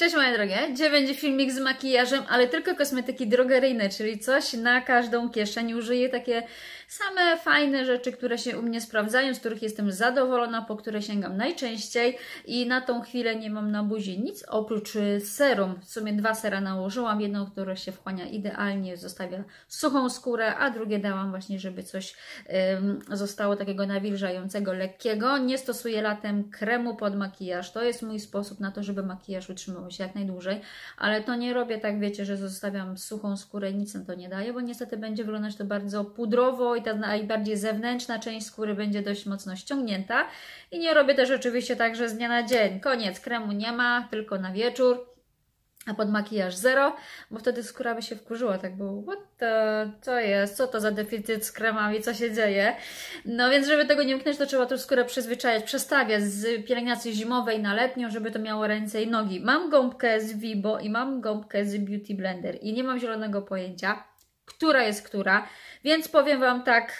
Cześć moje drogie, dzisiaj będzie filmik z makijażem, ale tylko kosmetyki drogeryjne, czyli coś na każdą kieszeń. Użyję takie same fajne rzeczy, które się u mnie sprawdzają, z których jestem zadowolona, po które sięgam najczęściej i na tą chwilę nie mam na buzi nic oprócz serum. W sumie dwa sera nałożyłam, jedno, które się wchłania idealnie, zostawia suchą skórę, a drugie dałam właśnie, żeby coś zostało takiego nawilżającego, lekkiego. Nie stosuję latem kremu pod makijaż, to jest mój sposób na to, żeby makijaż utrzymywał się jak najdłużej, ale to nie robię tak, wiecie, że zostawiam suchą skórę i nic na to nie daję, bo niestety będzie wyglądać to bardzo pudrowo i ta najbardziej zewnętrzna część skóry będzie dość mocno ściągnięta i nie robię też oczywiście tak, że z dnia na dzień koniec, kremu nie ma, tylko na wieczór, a pod makijaż zero, bo wtedy skóra by się wkurzyła, tak było, what the, co jest, co to za deficyt z kremami, co się dzieje. No więc żeby tego nie mknąć, to trzeba tą skórę przyzwyczajać, przestawiać z pielęgnacji zimowej na letnią, żeby to miało ręce i nogi. Mam gąbkę z Wibo i mam gąbkę z Beauty Blender i nie mam zielonego pojęcia, która jest która, więc powiem Wam tak,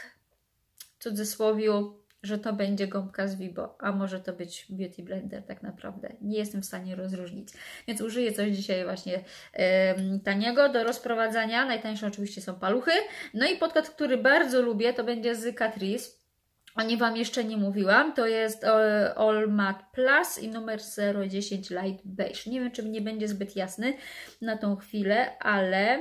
w cudzysłowiu, że to będzie gąbka z Wibo, a może to być Beauty Blender tak naprawdę. Nie jestem w stanie rozróżnić. Więc użyję coś dzisiaj właśnie taniego do rozprowadzania. Najtańsze oczywiście są paluchy. No i podkład, który bardzo lubię, to będzie z Catrice. O nim Wam jeszcze nie mówiłam. To jest All Matte Plus i numer 010 Light Beige. Nie wiem, czy nie będzie zbyt jasny na tą chwilę, ale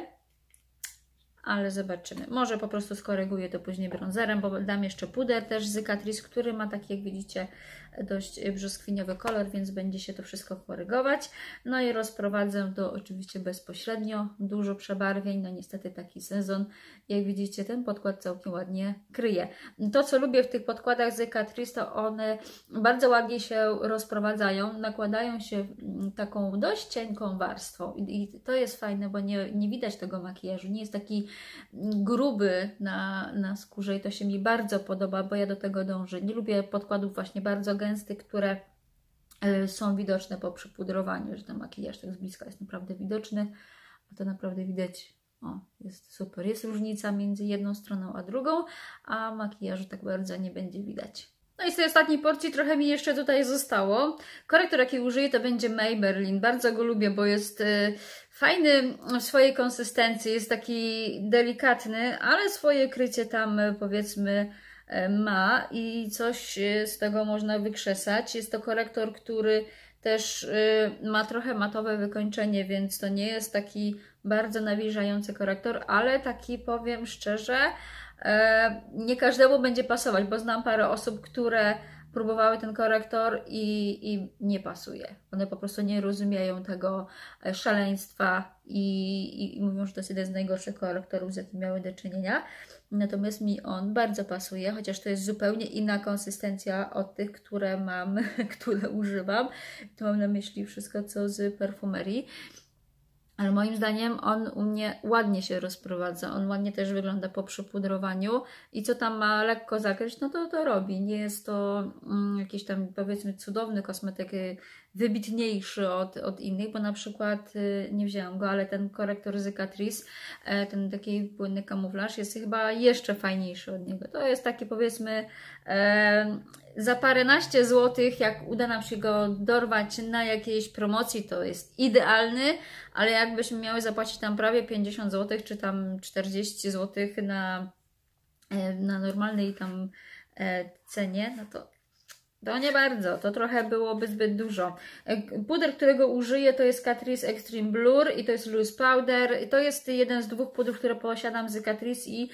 zobaczymy. Może po prostu skoryguję to później brązerem, bo dam jeszcze puder też z Catrice, który ma taki, jak widzicie, dość brzoskwiniowy kolor, więc będzie się to wszystko korygować. No i rozprowadzę to oczywiście bezpośrednio. Dużo przebarwień, no niestety taki sezon. Jak widzicie, ten podkład całkiem ładnie kryje. To, co lubię w tych podkładach z Catrice, to one bardzo ładnie się rozprowadzają, nakładają się taką dość cienką warstwą i to jest fajne, bo nie widać tego makijażu, nie jest taki gruby na skórze i to się mi bardzo podoba, bo ja do tego dążę. Nie lubię podkładów właśnie bardzo gęstych, które są widoczne po przypudrowaniu, że ten makijaż tak z bliska jest naprawdę widoczny, a to naprawdę widać. O, jest super, jest różnica między jedną stroną a drugą, a makijażu tak bardzo nie będzie widać. No i z tej ostatniej porcji trochę mi jeszcze tutaj zostało. Korektor, jaki użyję, to będzie Maybelline. Bardzo go lubię, bo jest fajny w swojej konsystencji, jest taki delikatny, ale swoje krycie tam powiedzmy ma i coś z tego można wykrzesać. Jest to korektor, który też ma trochę matowe wykończenie, więc to nie jest taki bardzo nawilżający korektor, ale taki, powiem szczerze, nie każdemu będzie pasować, bo znam parę osób, które próbowały ten korektor i nie pasuje. One po prostu nie rozumieją tego szaleństwa i mówią, że to jest jeden z najgorszych korektorów, z jakim miały do czynienia. Natomiast mi on bardzo pasuje, chociaż to jest zupełnie inna konsystencja od tych, które mam, które używam. Tu mam na myśli wszystko, co z perfumerii. Ale moim zdaniem on u mnie ładnie się rozprowadza, on ładnie też wygląda po przypudrowaniu i co tam ma lekko zakryć, no to robi. Nie jest to jakiś tam, powiedzmy, cudowny kosmetyk, wybitniejszy od innych, bo na przykład nie wzięłam go, ale ten korektor z Catrice, ten taki płynny kamuflaż jest chyba jeszcze fajniejszy od niego. To jest taki, powiedzmy, za paręnaście złotych, jak uda nam się go dorwać na jakiejś promocji, to jest idealny, ale jakbyśmy miały zapłacić tam prawie 50 zł, czy tam 40 zł na normalnej tam cenie, no to nie bardzo, to trochę byłoby zbyt dużo. Puder, którego użyję, to jest Catrice Extreme Blur i to jest Loose Powder. I to jest jeden z dwóch pudrów, które posiadam z Catrice i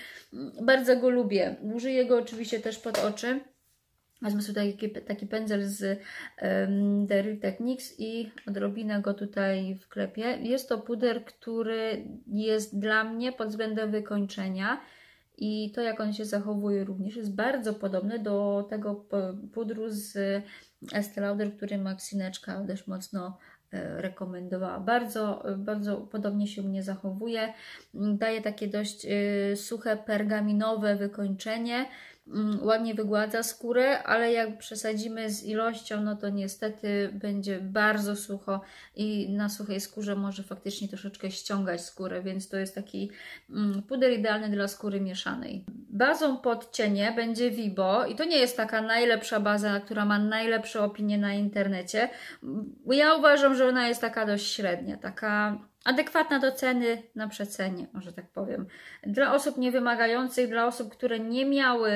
bardzo go lubię. Użyję go oczywiście też pod oczy. Wezmę sobie taki pędzel z Derry Techniques i odrobinę go tutaj wklepię. Jest to puder, który jest dla mnie pod względem wykończenia i to, jak on się zachowuje, również jest bardzo podobny do tego pudru z Estée Lauder, który Maxineczka dość mocno rekomendowała. Bardzo, bardzo podobnie się u mnie zachowuje. Daje takie dość suche, pergaminowe wykończenie. Ładnie wygładza skórę, ale jak przesadzimy z ilością, no to niestety będzie bardzo sucho i na suchej skórze może faktycznie troszeczkę ściągać skórę, więc to jest taki puder idealny dla skóry mieszanej. Bazą pod cienie będzie Wibo i to nie jest taka najlepsza baza, która ma najlepsze lepsze opinie na internecie. Ja uważam, że ona jest taka dość średnia, taka adekwatna do ceny na przecenie, może tak powiem. Dla osób niewymagających, dla osób, które nie miały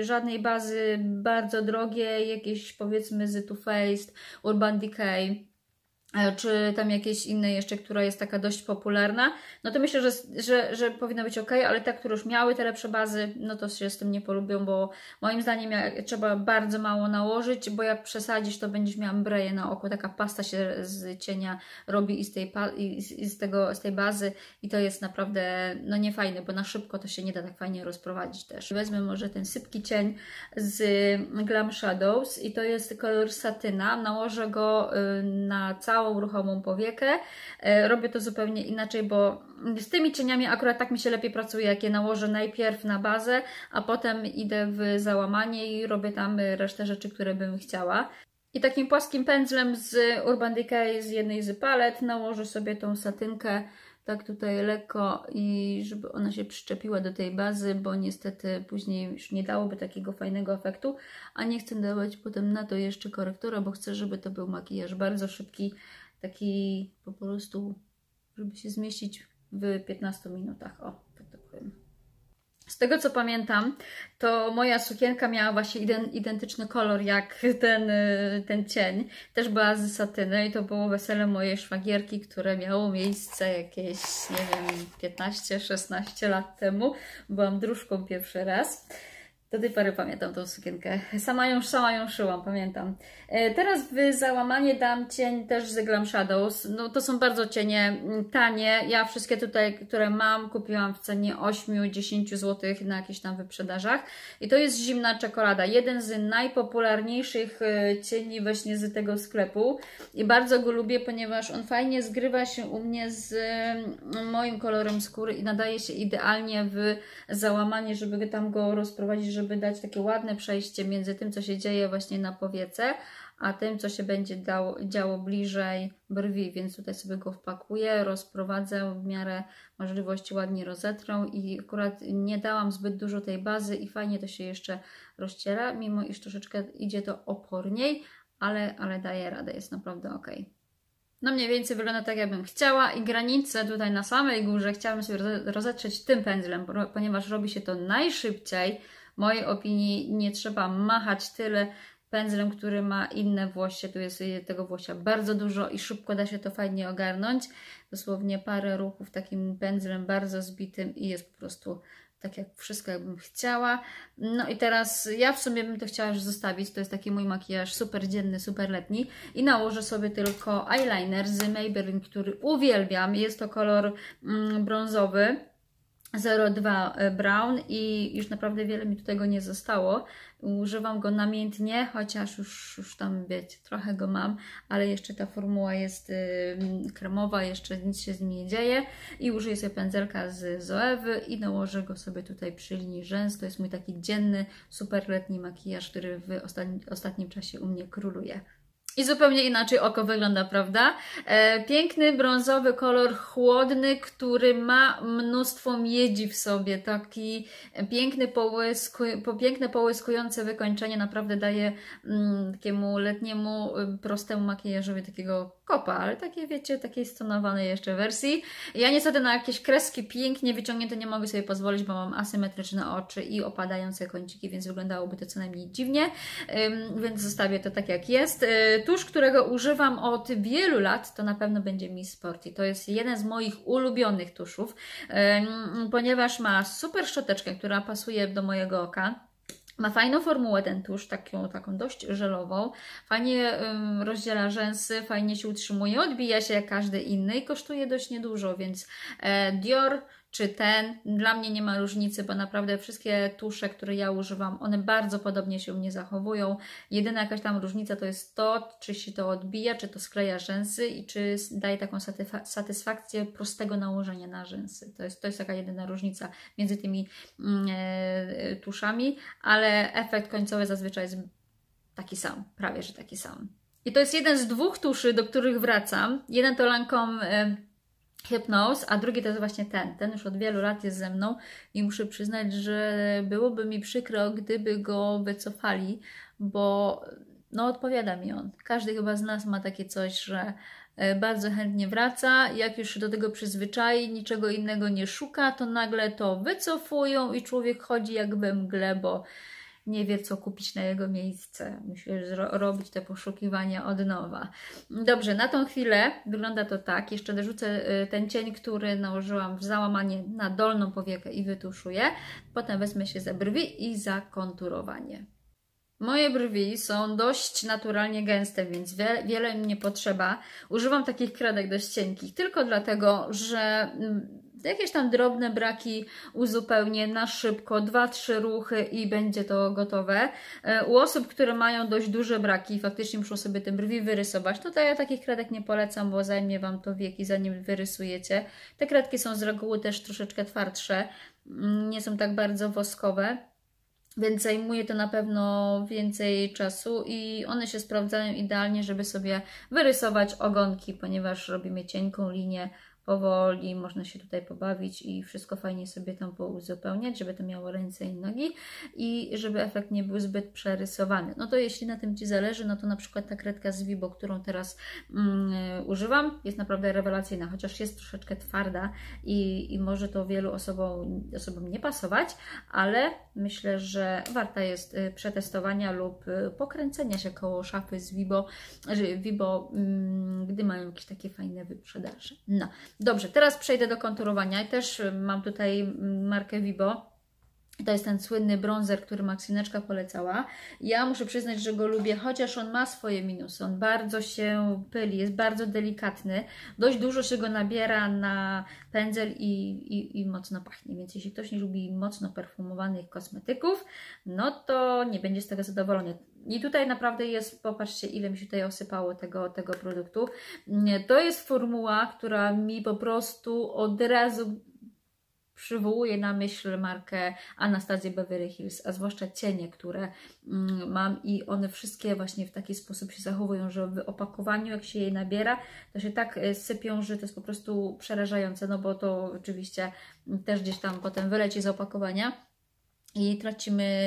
żadnej bazy bardzo drogiej, jakieś powiedzmy z Too Faced, Urban Decay, czy tam jakieś inne jeszcze, która jest taka dość popularna, no to myślę, że powinna być ok, ale te, które już miały te lepsze bazy, no to się z tym nie polubią, bo moim zdaniem trzeba bardzo mało nałożyć, bo jak przesadzisz, to będziesz miała breję na oku, taka pasta się z cienia robi i z tej bazy i to jest naprawdę no niefajne, bo na szybko to się nie da tak fajnie rozprowadzić też. Wezmę może ten sypki cień z Glam Shadows i to jest kolor satyna, nałożę go na całą ruchomą powiekę. Robię to zupełnie inaczej, bo z tymi cieniami akurat tak mi się lepiej pracuje, jak je nałożę najpierw na bazę, a potem idę w załamanie i robię tam resztę rzeczy, które bym chciała. I takim płaskim pędzlem z Urban Decay z jednej z palet nałożę sobie tą satynkę tak tutaj lekko i żeby ona się przyczepiła do tej bazy, bo niestety później już nie dałoby takiego fajnego efektu, a nie chcę dawać potem na to jeszcze korektora, bo chcę, żeby to był makijaż bardzo szybki, taki po prostu, żeby się zmieścić w 15 minutach, o, tak to powiem. Z tego co pamiętam, to moja sukienka miała właśnie identyczny kolor jak ten cień. Też była z satyny i to było wesele mojej szwagierki, które miało miejsce jakieś, nie wiem, 15-16 lat temu. Byłam druszką pierwszy raz. Do tej pory pamiętam tą sukienkę. Sama ją szyłam, pamiętam. Teraz w załamanie dam cień też z Glam Shadows. No to są bardzo cienie tanie. Ja wszystkie tutaj, które mam, kupiłam w cenie 8-10 zł na jakichś tam wyprzedażach. I to jest zimna czekolada. Jeden z najpopularniejszych cieni właśnie z tego sklepu. I bardzo go lubię, ponieważ on fajnie zgrywa się u mnie z moim kolorem skóry i nadaje się idealnie w załamanie, żeby tam go rozprowadzić, żeby dać takie ładne przejście między tym, co się dzieje właśnie na powiece, a tym, co się będzie działo bliżej brwi, więc tutaj sobie go wpakuję, rozprowadzę w miarę możliwości, ładnie rozetrę i akurat nie dałam zbyt dużo tej bazy i fajnie to się jeszcze rozciera, mimo iż troszeczkę idzie to oporniej, ale daje radę, jest naprawdę ok. No mniej więcej wygląda tak, jakbym chciała i granice tutaj na samej górze chciałabym sobie rozetrzeć tym pędzlem, ponieważ robi się to najszybciej. W mojej opinii nie trzeba machać tyle pędzlem, który ma inne włosie. Tu jest tego włosia bardzo dużo i szybko da się to fajnie ogarnąć. Dosłownie parę ruchów takim pędzlem bardzo zbitym i jest po prostu tak jak wszystko, jakbym chciała. No i teraz ja w sumie bym to chciała już zostawić. To jest taki mój makijaż super dzienny, super letni. I nałożę sobie tylko eyeliner z Maybelline, który uwielbiam. Jest to kolor brązowy, 02 Brown i już naprawdę wiele mi tutaj go nie zostało. Używam go namiętnie, chociaż już tam, wiecie, trochę go mam, ale jeszcze ta formuła jest kremowa, jeszcze nic się z nim nie dzieje. I użyję sobie pędzelka z Zoewy i nałożę go sobie tutaj przy linii rzęs. To jest mój taki dzienny, super letni makijaż, który w ostatnim czasie u mnie króluje. I zupełnie inaczej oko wygląda, prawda? Piękny, brązowy kolor, chłodny, który ma mnóstwo miedzi w sobie. Taki piękny piękne połyskujące wykończenie naprawdę daje takiemu letniemu, prostemu makijażowi takiego kopa, ale takie, wiecie, takiej stonowanej jeszcze wersji. Ja niestety na jakieś kreski pięknie wyciągnięte nie mogę sobie pozwolić, bo mam asymetryczne oczy i opadające kąciki, więc wyglądałoby to co najmniej dziwnie, więc zostawię to tak jak jest. Tusz, którego używam od wielu lat, to na pewno będzie Miss Sporty. To jest jeden z moich ulubionych tuszów, ponieważ ma super szczoteczkę, która pasuje do mojego oka. Ma fajną formułę ten tusz, taką dość żelową, fajnie rozdziela rzęsy, fajnie się utrzymuje, odbija się jak każdy inny i kosztuje dość niedużo, więc Dior czy ten, dla mnie nie ma różnicy, bo naprawdę wszystkie tusze, które ja używam, one bardzo podobnie się u mnie zachowują. Jedyna jakaś tam różnica to jest to, czy się to odbija, czy to skleja rzęsy i czy daje taką satysfakcję prostego nałożenia na rzęsy. To jest taka jedyna różnica między tymi tuszami, ale efekt końcowy zazwyczaj jest taki sam, prawie że taki sam. I to jest jeden z dwóch tuszy, do których wracam. Jeden to Lancôme Hypnos, a drugi to jest właśnie ten już od wielu lat jest ze mną i muszę przyznać, że byłoby mi przykro, gdyby go wycofali, bo No odpowiada mi on. Każdy chyba z nas ma takie coś, że bardzo chętnie wraca, jak już się do tego przyzwyczai, niczego innego nie szuka, to nagle to wycofują i człowiek chodzi jak we mgle, bo nie wie co kupić na jego miejsce. Musi robić te poszukiwania od nowa. Dobrze, na tą chwilę wygląda to tak. Jeszcze dorzucę ten cień, który nałożyłam w załamanie na dolną powiekę i wytuszuję. Potem wezmę się za brwi i za konturowanie. Moje brwi są dość naturalnie gęste, więc wiele mi nie potrzeba. Używam takich kredek dość cienkich tylko dlatego, że jakieś tam drobne braki uzupełnię na szybko, 2-3 ruchy i będzie to gotowe. U osób, które mają dość duże braki, faktycznie muszą sobie te brwi wyrysować. Tutaj ja takich kredek nie polecam, bo zajmie Wam to wieki, zanim wyrysujecie. Te kredki są z reguły też troszeczkę twardsze, nie są tak bardzo woskowe. Więc zajmuje to na pewno więcej czasu i one się sprawdzają idealnie, żeby sobie wyrysować ogonki, ponieważ robimy cienką linię powoli, można się tutaj pobawić i wszystko fajnie sobie tam pouzupełniać, żeby to miało ręce i nogi i żeby efekt nie był zbyt przerysowany. No to jeśli na tym Ci zależy, no to na przykład ta kredka z Wibo, którą teraz używam, jest naprawdę rewelacyjna, chociaż jest troszeczkę twarda i może to wielu osobom nie pasować, ale myślę, że warta jest przetestowania lub pokręcenia się koło szafy z Wibo, gdy mają jakieś takie fajne wyprzedaże. No. Dobrze, teraz przejdę do konturowania i też mam tutaj markę Wibo. To jest ten słynny bronzer, który Maksyneczka polecała. Ja muszę przyznać, że go lubię, chociaż on ma swoje minusy. On bardzo się pyli, jest bardzo delikatny. Dość dużo się go nabiera na pędzel i mocno pachnie. Więc jeśli ktoś nie lubi mocno perfumowanych kosmetyków, no to nie będzie z tego zadowolony. I tutaj naprawdę jest, popatrzcie ile mi się tutaj osypało tego produktu. To jest formuła, która mi po prostu od razu przywołuje na myśl markę Anastasię Beverly Hills, a zwłaszcza cienie, które mam i one wszystkie właśnie w taki sposób się zachowują, że w opakowaniu jak się jej nabiera, to się tak sypią, że to jest po prostu przerażające, no bo to oczywiście też gdzieś tam potem wyleci z opakowania i tracimy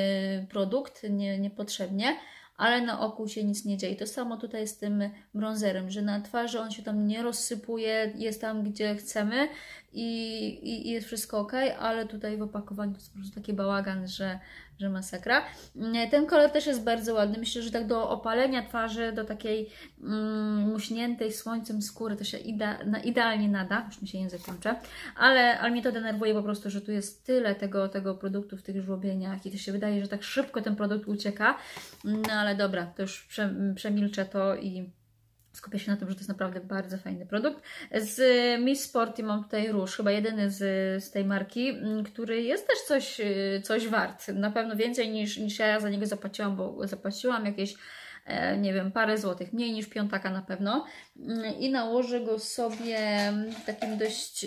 produkt niepotrzebnie, ale na oku się nic nie dzieje. To samo tutaj z tym bronzerem, że na twarzy on się tam nie rozsypuje, jest tam gdzie chcemy i jest wszystko ok, ale tutaj w opakowaniu to jest po prostu taki bałagan, że masakra. Ten kolor też jest bardzo ładny, myślę, że tak do opalenia twarzy, do takiej muśniętej słońcem skóry to się idealnie nada, już mi się język kończy, ale mnie to denerwuje po prostu, że tu jest tyle tego produktu w tych żłobieniach i to się wydaje, że tak szybko ten produkt ucieka, no ale dobra, to już przemilczę to i skupię się na tym, że to jest naprawdę bardzo fajny produkt. Z Miss Sporty mam tutaj róż, chyba jedyny z tej marki, który jest też coś wart. Na pewno więcej niż ja za niego zapłaciłam, bo zapłaciłam jakieś, nie wiem, parę złotych. Mniej niż piątaka na pewno. I nałożę go sobie takim dość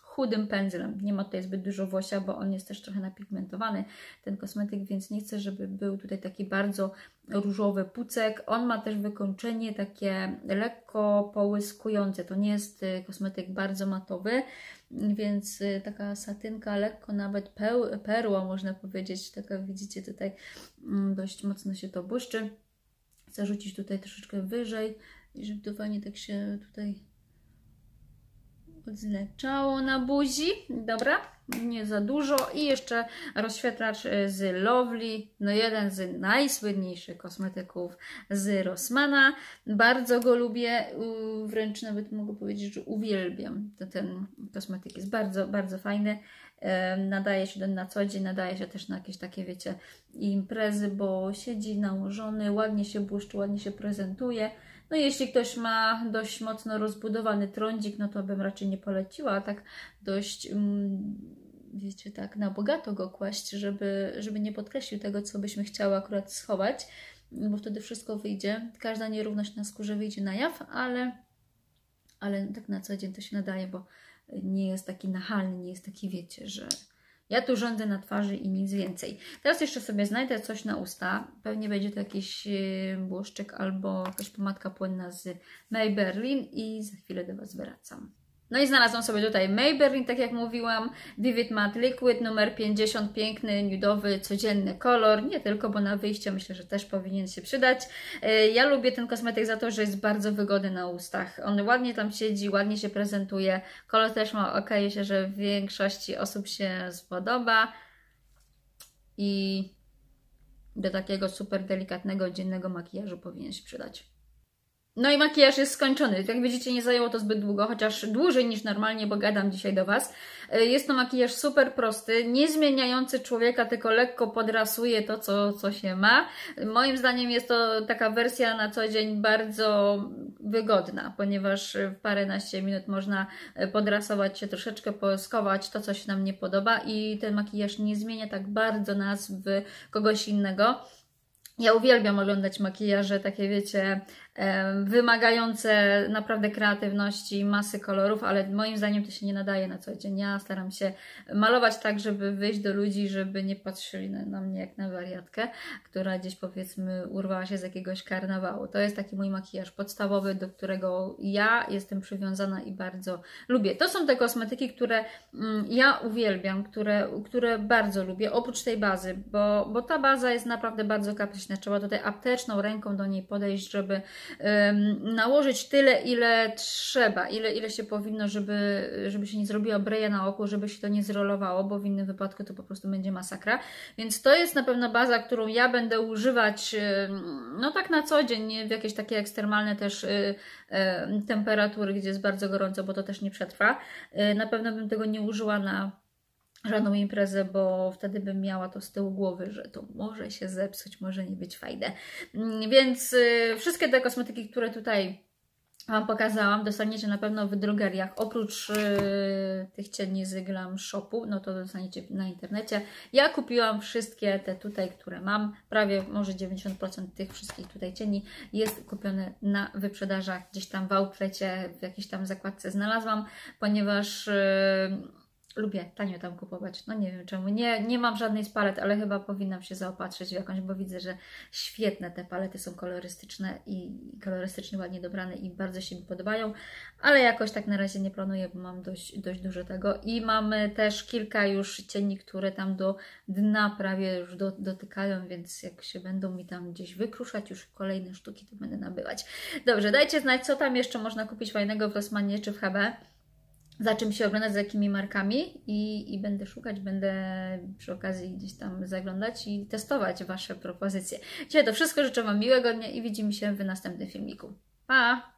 chudym pędzlem. Nie ma tutaj zbyt dużo włosia, bo on jest też trochę napigmentowany, ten kosmetyk, więc nie chcę, żeby był tutaj taki bardzo różowy pucek. On ma też wykończenie takie lekko połyskujące. To nie jest kosmetyk bardzo matowy, więc taka satynka, lekko nawet perła można powiedzieć. Taka widzicie tutaj, dość mocno się to błyszczy. Chcę rzucić tutaj troszeczkę wyżej, żeby to fajnie tak się tutaj odznaczało na buzi, dobra, nie za dużo i jeszcze rozświetlacz z Lovely, no jeden z najsłynniejszych kosmetyków z Rossmana, bardzo go lubię, wręcz nawet mogę powiedzieć, że uwielbiam, ten kosmetyk jest bardzo, bardzo fajny, nadaje się na co dzień, nadaje się też na jakieś takie, wiecie, imprezy, bo siedzi nałożony, ładnie się błyszczy, ładnie się prezentuje. No jeśli ktoś ma dość mocno rozbudowany trądzik, no to bym raczej nie poleciła, tak dość, wiecie, tak na bogato go kłaść, żeby nie podkreślił tego, co byśmy chciały akurat schować, bo wtedy wszystko wyjdzie, każda nierówność na skórze wyjdzie na jaw, ale tak na co dzień to się nadaje, bo nie jest taki nachalny, nie jest taki, wiecie, że ja tu rządzę na twarzy i nic więcej. Teraz jeszcze sobie znajdę coś na usta. Pewnie będzie to jakiś błyszczyk albo jakaś pomadka płynna z Maybelline i za chwilę do Was wracam. No i znalazłam sobie tutaj Maybelline, tak jak mówiłam, Vivid Matte Liquid numer 50, piękny, nudowy, codzienny kolor, nie tylko, bo na wyjście myślę, że też powinien się przydać. Ja lubię ten kosmetyk za to, że jest bardzo wygodny na ustach, on ładnie tam siedzi, ładnie się prezentuje, kolor też ma, okaje się, że większości osób się spodoba i do takiego super delikatnego, dziennego makijażu powinien się przydać. No i makijaż jest skończony. Jak widzicie, nie zajęło to zbyt długo, chociaż dłużej niż normalnie, bo gadam dzisiaj do Was. Jest to makijaż super prosty, nie zmieniający człowieka, tylko lekko podrasuje to, co się ma. Moim zdaniem jest to taka wersja na co dzień bardzo wygodna, ponieważ w paręnaście minut można podrasować się, troszeczkę poskować to, co się nam nie podoba i ten makijaż nie zmienia tak bardzo nas w kogoś innego. Ja uwielbiam oglądać makijaże takie, wiecie, wymagające naprawdę kreatywności, masy kolorów, ale moim zdaniem to się nie nadaje na co dzień. Ja staram się malować tak, żeby wyjść do ludzi, żeby nie patrzyli na mnie jak na wariatkę, która gdzieś powiedzmy urwała się z jakiegoś karnawału. To jest taki mój makijaż podstawowy, do którego ja jestem przywiązana i bardzo lubię. To są te kosmetyki, które ja uwielbiam, które bardzo lubię, oprócz tej bazy, bo ta baza jest naprawdę bardzo kapryśna. Trzeba tutaj apteczną ręką do niej podejść, żeby nałożyć tyle, ile trzeba, ile się powinno, żeby się nie zrobiła breja na oku, żeby się to nie zrolowało, bo w innym wypadku to po prostu będzie masakra. Więc to jest na pewno baza, którą ja będę używać no tak na co dzień, nie w jakieś takie ekstremalne też temperatury, gdzie jest bardzo gorąco, bo to też nie przetrwa. Na pewno bym tego nie użyła na żadną imprezę, bo wtedy bym miała to z tyłu głowy, że to może się zepsuć, może nie być fajne. Więc wszystkie te kosmetyki, które tutaj Wam pokazałam, dostaniecie na pewno w drogeriach. Oprócz tych cieni z Glam Shopu, no to dostaniecie na internecie. Ja kupiłam wszystkie te tutaj, które mam. Prawie może 90% tych wszystkich tutaj cieni jest kupione na wyprzedażach. Gdzieś tam w outlecie, w jakiejś tam zakładce znalazłam, ponieważ lubię tanio tam kupować, no nie wiem czemu, nie mam żadnej z palet, ale chyba powinnam się zaopatrzyć w jakąś, bo widzę, że świetne te palety są kolorystyczne i kolorystycznie ładnie dobrane i bardzo się mi podobają, ale jakoś tak na razie nie planuję, bo mam dość dużo tego i mamy też kilka już cieni, które tam do dna prawie już dotykają, więc jak się będą mi tam gdzieś wykruszać już kolejne sztuki, to będę nabywać. Dobrze, dajcie znać, co tam jeszcze można kupić fajnego w Rossmannie czy w Hebe. Za czym się oglądać, z jakimi markami i będę szukać, będę przy okazji gdzieś tam zaglądać i testować Wasze propozycje. Dzisiaj to wszystko, życzę Wam miłego dnia i widzimy się w następnym filmiku. Pa!